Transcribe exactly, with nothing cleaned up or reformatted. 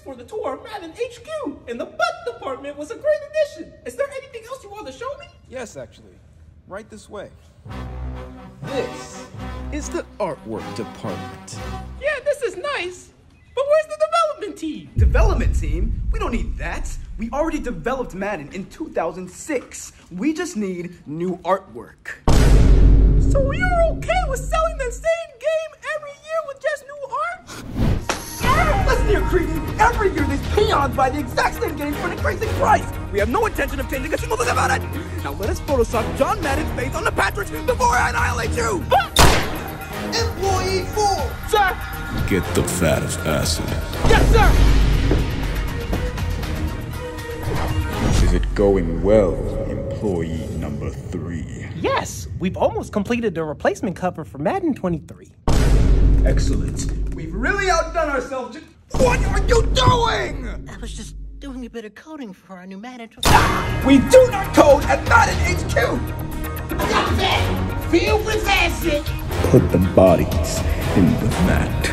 for the tour of Madden H Q, and the butt department was a great addition. Is there anything else you want to show me? Yes, actually. Right this way. This is the artwork department. Yeah, this is nice, but where's the development team? Development team? We don't need that. We already developed Madden in two thousand six. We just need new artwork. So you're okay with selling the same game every year with just new art? Yeah! Listen here, creeps! Every year these peons buy the exact same game for an increasing price! We have no intention of changing a single thing about it! Now let us Photoshop John Madden's face on the Patriots before I annihilate you! Employee four! Sir! Get the fattest ass in it. Yes, sir! Is it going well, employee number three? Yes, we've almost completed the replacement cover for Madden twenty-three. Excellent. We've really outdone ourselves. What are you doing? I was just doing a bit of coding for our new Madden twenty-three. Ah, we do not code at Madden H Q! Stop it! Feel possessive! Put the bodies in the mat.